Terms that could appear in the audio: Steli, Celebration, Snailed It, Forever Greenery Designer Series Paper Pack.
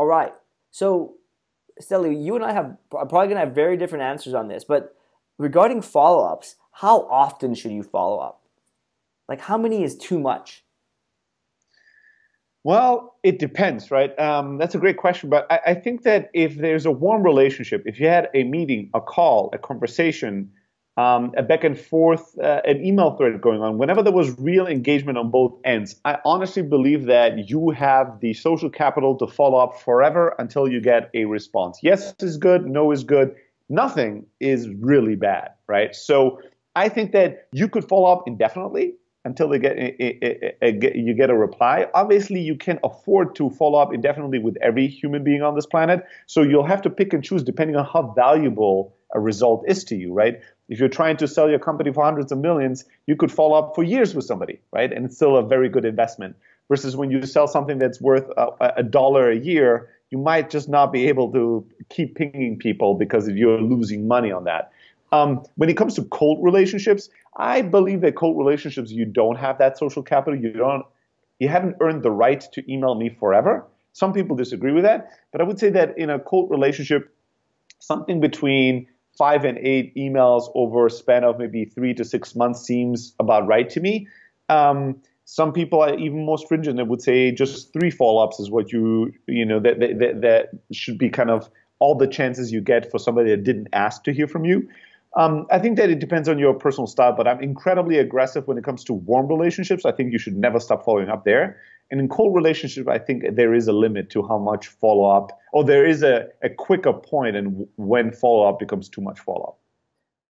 All right. So, Steli, you and I are probably going to have very different answers on this, but regarding follow-ups, how often should you follow up? Like, how many is too much? Well, it depends, right? That's a great question, but I think that if there's a warm relationship, if you had a meeting, a call, a conversation, a back and forth, an email thread going on, whenever there was real engagement on both ends, I honestly believe that you have the social capital to follow up forever until you get a response. Yes is good, no is good, nothing is really bad, right? So I think that you could follow up indefinitely until they get you get a reply. Obviously, you can afford to follow up indefinitely with every human being on this planet, so you'll have to pick and choose depending on how valuable a result is to you, right? If you're trying to sell your company for hundreds of millions, you could follow up for years with somebody, right? And it's still a very good investment. Versus when you sell something that's worth $1 a year, you might just not be able to keep pinging people because you're losing money on that. When it comes to cold relationships, I believe that cold relationships, you don't have that social capital. You haven't earned the right to email me forever. Some people disagree with that, but I would say that in a cold relationship, something between 5 and 8 emails over a span of maybe 3 to 6 months seems about right to me. Some people are even more stringent and would say just 3 follow-ups is what that should be kind of all the chances you get for somebody that didn't ask to hear from you. I think that it depends on your personal style, but I'm incredibly aggressive when it comes to warm relationships. I think you should never stop following up there. And in cold relationships, I think there is a limit to how much follow-up, or there is a quicker point in when follow-up becomes too much follow-up.